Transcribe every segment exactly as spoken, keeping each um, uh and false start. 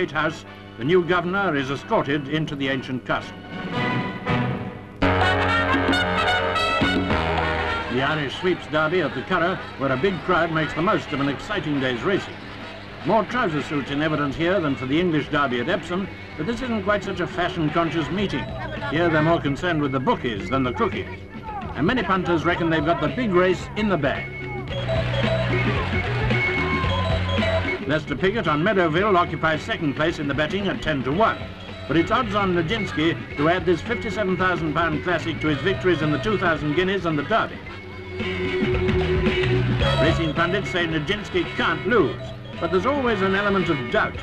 State House, the new governor is escorted into the ancient castle. The Irish Sweeps Derby at the Curragh, where a big crowd makes the most of an exciting day's racing. More trouser suits in evidence here than for the English Derby at Epsom, but this isn't quite such a fashion-conscious meeting. Here they're more concerned with the bookies than the cookies. And many punters reckon they've got the big race in the bag. Lester Piggott on Meadowville occupies second place in the betting at ten to one. But it's odds on Nijinsky to add this fifty-seven thousand pound classic to his victories in the two thousand guineas and the Derby. Racing pundits say Nijinsky can't lose, but there's always an element of doubt.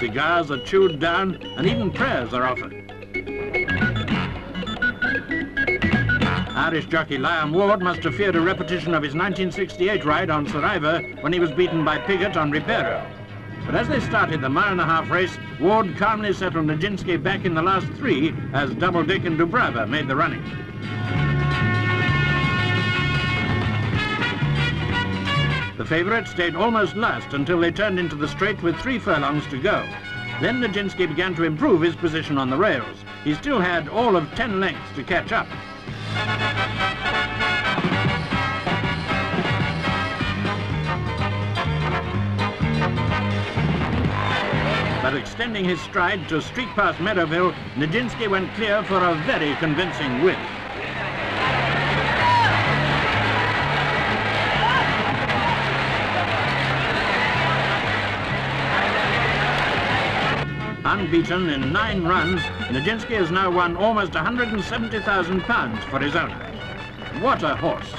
Cigars are chewed down and even prayers are offered. Irish jockey Liam Ward must have feared a repetition of his nineteen sixty-eight ride on Survivor when he was beaten by Piggott on Ripero. But as they started the mile and a half race, Ward calmly settled Nijinsky back in the last three as Double Dick and Dubrava made the running. The favourite stayed almost last until they turned into the straight with three furlongs to go. Then Nijinsky began to improve his position on the rails. He still had all of ten lengths to catch up. But extending his stride to streak past Meadowville, Nijinsky went clear for a very convincing win. Unbeaten in nine runs, Nijinsky has now won almost one hundred and seventy thousand pounds for his owner. What a horse!